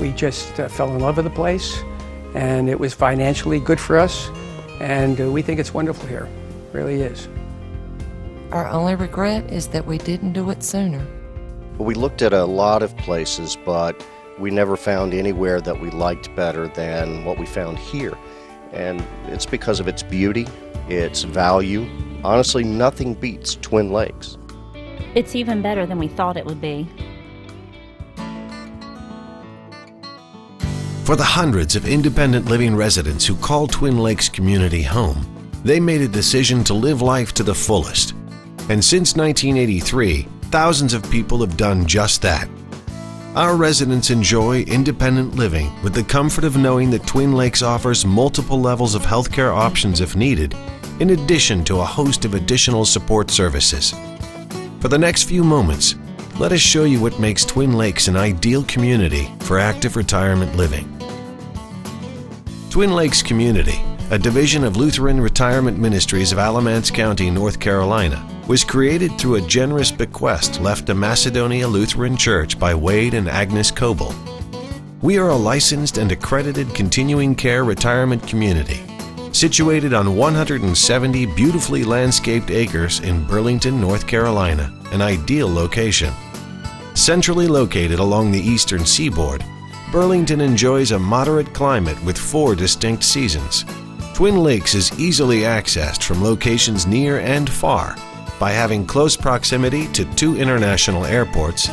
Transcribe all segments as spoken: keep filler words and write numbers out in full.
We just uh, fell in love with the place, and it was financially good for us, and uh, we think it's wonderful here. It really is. Our only regret is that we didn't do it sooner. We looked at a lot of places, but we never found anywhere that we liked better than what we found here. And it's because of its beauty, its value. Honestly, nothing beats Twin Lakes. It's even better than we thought it would be. For the hundreds of independent living residents who call Twin Lakes community home, they made a decision to live life to the fullest. And since nineteen eighty-three, thousands of people have done just that. Our residents enjoy independent living with the comfort of knowing that Twin Lakes offers multiple levels of healthcare options if needed, in addition to a host of additional support services. For the next few moments, let us show you what makes Twin Lakes an ideal community for active retirement living. Twin Lakes Community, a division of Lutheran Retirement Ministries of Alamance County, North Carolina, was created through a generous bequest left to Macedonia Lutheran Church by Wade and Agnes Coble. We are a licensed and accredited continuing care retirement community, situated on one hundred seventy beautifully landscaped acres in Burlington, North Carolina, an ideal location. Centrally located along the eastern seaboard, Burlington enjoys a moderate climate with four distinct seasons. Twin Lakes is easily accessed from locations near and far, by having close proximity to two international airports,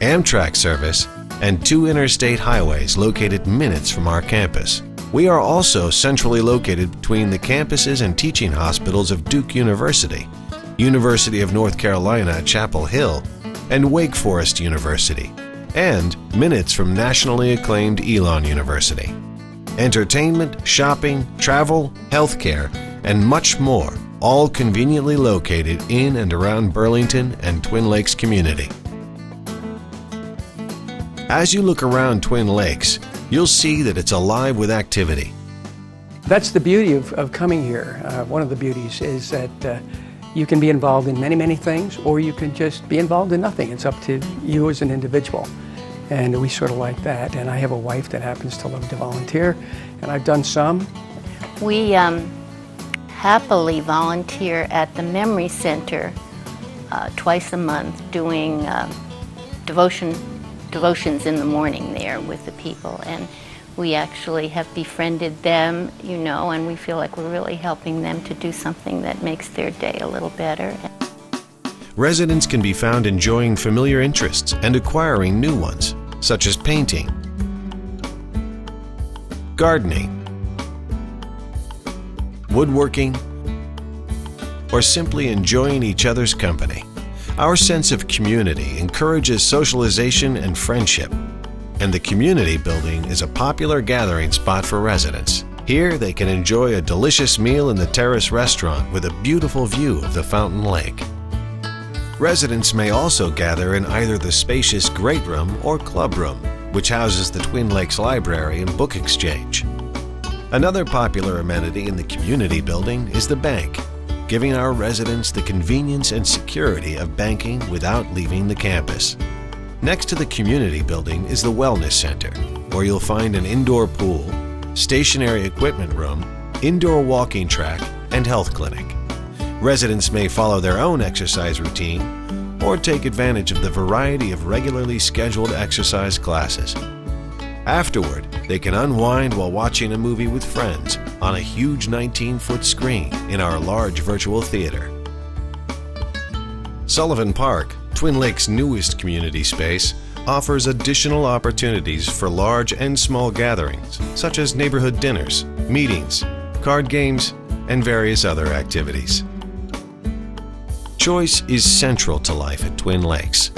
Amtrak service, and two interstate highways located minutes from our campus. We are also centrally located between the campuses and teaching hospitals of Duke University, University of North Carolina at Chapel Hill, and Wake Forest University, and minutes from nationally acclaimed Elon University. Entertainment, shopping, travel, healthcare, and much more, all conveniently located in and around Burlington and Twin Lakes community. As you look around Twin Lakes, you'll see that it's alive with activity. That's the beauty of, of coming here. Uh, one of the beauties is that uh, you can be involved in many, many things, or you can just be involved in nothing. It's up to you as an individual. And we sort of like that. And I have a wife that happens to love to volunteer, and I've done some. We, um... happily volunteer at the Memory Center uh, twice a month, doing uh, devotion, devotions in the morning there with the people. And we actually have befriended them, you know, and we feel like we're really helping them to do something that makes their day a little better. Residents can be found enjoying familiar interests and acquiring new ones, such as painting, gardening, woodworking, or simply enjoying each other's company. Our sense of community encourages socialization and friendship, and the community building is a popular gathering spot for residents. Here they can enjoy a delicious meal in the terrace restaurant with a beautiful view of the Fountain Lake. Residents may also gather in either the spacious Great Room or Club Room, which houses the Twin Lakes Library and Book Exchange. Another popular amenity in the community building is the bank, giving our residents the convenience and security of banking without leaving the campus. Next to the community building is the Wellness Center, where you'll find an indoor pool, stationary equipment room, indoor walking track, and health clinic. Residents may follow their own exercise routine or take advantage of the variety of regularly scheduled exercise classes. Afterward, they can unwind while watching a movie with friends on a huge nineteen foot screen in our large virtual theater. Sullivan Park, Twin Lakes' newest community space, offers additional opportunities for large and small gatherings, such as neighborhood dinners, meetings, card games, and various other activities. Choice is central to life at Twin Lakes.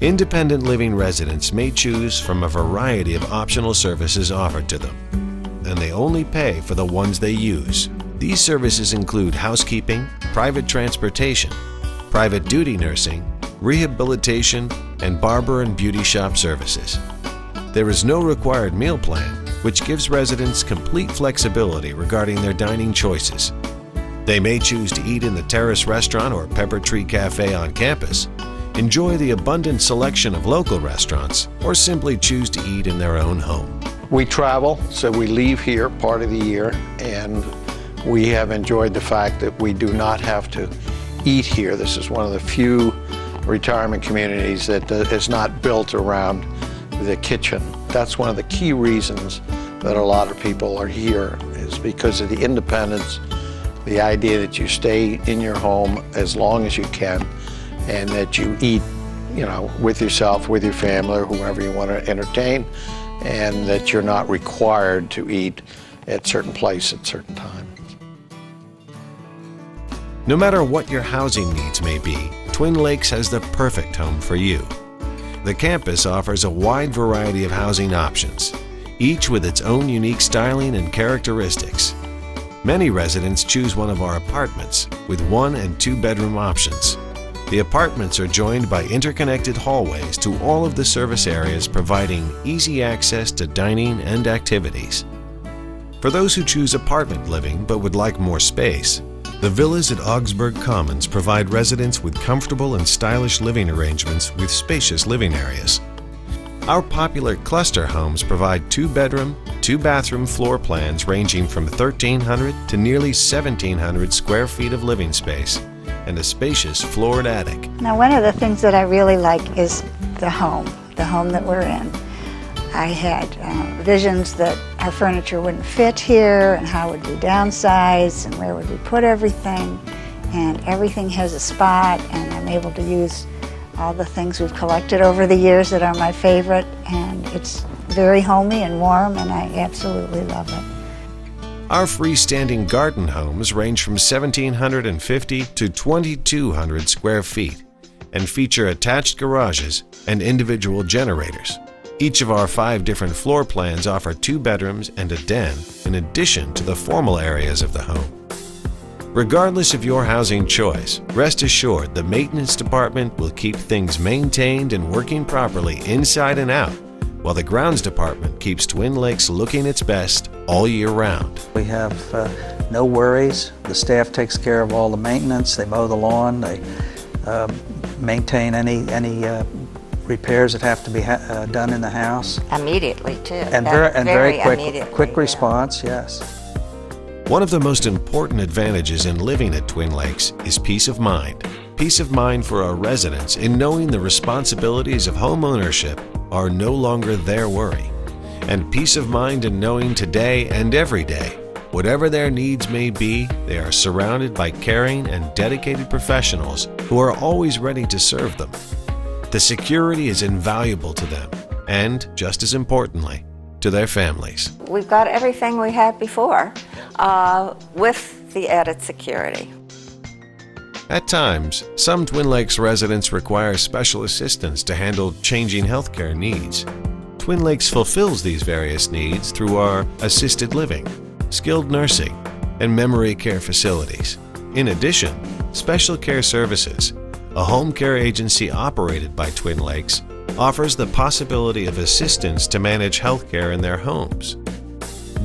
Independent living residents may choose from a variety of optional services offered to them, and they only pay for the ones they use. These services include housekeeping, private transportation, private duty nursing, rehabilitation, and barber and beauty shop services. There is no required meal plan, which gives residents complete flexibility regarding their dining choices. They may choose to eat in the terrace restaurant or Pepper Tree Cafe on campus, Enjoy the abundant selection of local restaurants or simply choose to eat in their own home. We travel, so we leave here part of the year, and we have enjoyed the fact that we do not have to eat here. This is one of the few retirement communities that is not built around the kitchen. That's one of the key reasons that a lot of people are here, is because of the independence, the idea that you stay in your home as long as you can, and that you eat, you know, with yourself, with your family, or whoever you want to entertain, and that you're not required to eat at certain place at certain time. No matter what your housing needs may be, Twin Lakes has the perfect home for you. The campus offers a wide variety of housing options, each with its own unique styling and characteristics. Many residents choose one of our apartments with one and two bedroom options. The apartments are joined by interconnected hallways to all of the service areas, providing easy access to dining and activities. For those who choose apartment living but would like more space, the villas at Augsburg Commons provide residents with comfortable and stylish living arrangements with spacious living areas. Our popular cluster homes provide two-bedroom, two-bathroom floor plans ranging from thirteen hundred to nearly seventeen hundred square feet of living space and a spacious floored attic. Now, one of the things that I really like is the home, the home that we're in. I had uh, visions that our furniture wouldn't fit here, and how would we downsize, and where would we put everything, and everything has a spot, and I'm able to use all the things we've collected over the years that are my favorite, and it's very homey and warm, and I absolutely love it. Our freestanding garden homes range from seventeen fifty to twenty-two hundred square feet and feature attached garages and individual generators. Each of our five different floor plans offer two bedrooms and a den in addition to the formal areas of the home. Regardless of your housing choice, rest assured the maintenance department will keep things maintained and working properly inside and out, while the grounds department keeps Twin Lakes looking its best all year round. We have uh, no worries. The staff takes care of all the maintenance. They mow the lawn. They uh, maintain any, any uh, repairs that have to be ha uh, done in the house. Immediately, too. And, ver and very, very quick, quick response, yeah. Yes. One of the most important advantages in living at Twin Lakes is peace of mind. Peace of mind for our residents in knowing the responsibilities of home ownership are no longer their worry. And peace of mind in knowing today and every day, whatever their needs may be, they are surrounded by caring and dedicated professionals who are always ready to serve them. The security is invaluable to them and, just as importantly, to their families. We've got everything we had before uh, with the added security. At times, some Twin Lakes residents require special assistance to handle changing healthcare needs. Twin Lakes fulfills these various needs through our assisted living, skilled nursing, and memory care facilities. In addition, special care services, a home care agency operated by Twin Lakes, offers the possibility of assistance to manage healthcare in their homes.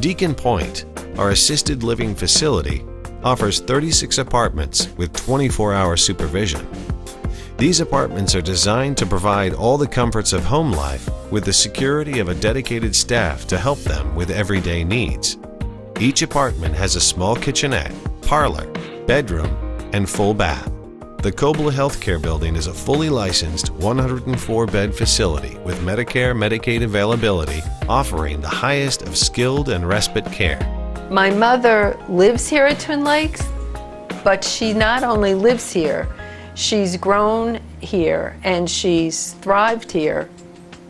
Deacon Point, our assisted living facility, offers thirty-six apartments with twenty-four hour supervision. These apartments are designed to provide all the comforts of home life with the security of a dedicated staff to help them with everyday needs. Each apartment has a small kitchenette, parlor, bedroom, and full bath. The Coble Healthcare Building is a fully licensed one hundred four bed facility with Medicare-Medicaid availability, offering the highest of skilled and respite care. My mother lives here at Twin Lakes, but she not only lives here, she's grown here and she's thrived here.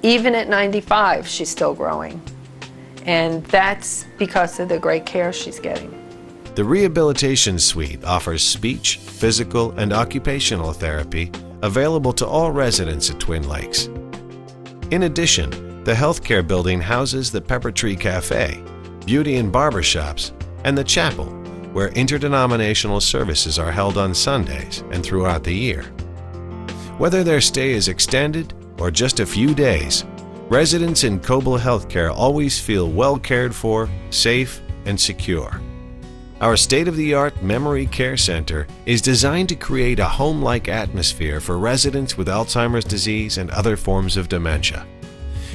Even at ninety-five, she's still growing. And that's because of the great care she's getting. The Rehabilitation Suite offers speech, physical, and occupational therapy available to all residents at Twin Lakes. In addition, the healthcare building houses the Pepper Tree Cafe, beauty and barber shops, and the chapel, where interdenominational services are held on Sundays and throughout the year. Whether their stay is extended or just a few days, residents in Coble Healthcare always feel well cared for, safe, and secure. Our state-of-the-art memory care center is designed to create a home-like atmosphere for residents with Alzheimer's disease and other forms of dementia.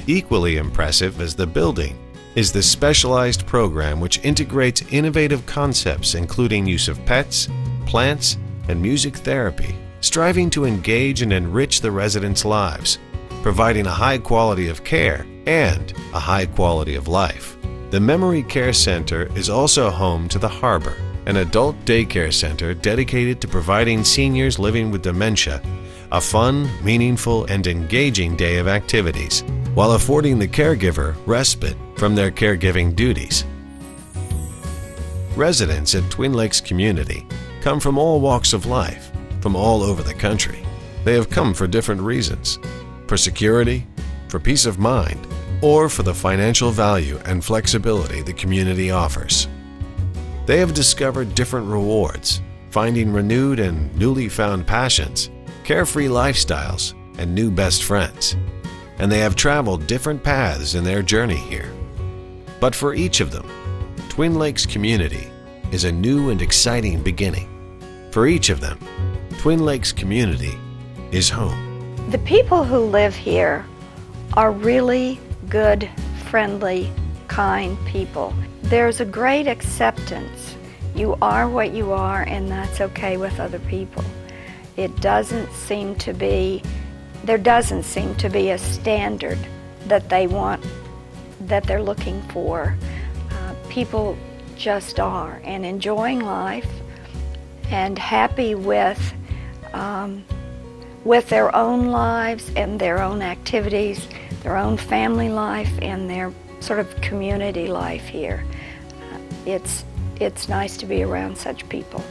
Equally impressive as the building is the specialized program which integrates innovative concepts including use of pets, plants, and music therapy, striving to engage and enrich the residents' lives, providing a high quality of care and a high quality of life. The Memory Care Center is also home to The Harbor, an adult daycare center dedicated to providing seniors living with dementia a fun, meaningful, and engaging day of activities, while affording the caregiver respite from their caregiving duties. Residents at Twin Lakes Community come from all walks of life, from all over the country. They have come for different reasons: for security, for peace of mind, or for the financial value and flexibility the community offers. They have discovered different rewards, finding renewed and newly found passions, carefree lifestyles, and new best friends. And they have traveled different paths in their journey here. But for each of them, Twin Lakes Community is a new and exciting beginning. For each of them, Twin Lakes Community is home. The people who live here are really good, friendly, kind people. There's a great acceptance. You are what you are, and that's okay with other people. It doesn't seem to be, there doesn't seem to be a standard that they want, that they're looking for. Uh, people just are, and enjoying life and happy with, um, with their own lives and their own activities, their own family life, and their sort of community life here. It's, it's nice to be around such people.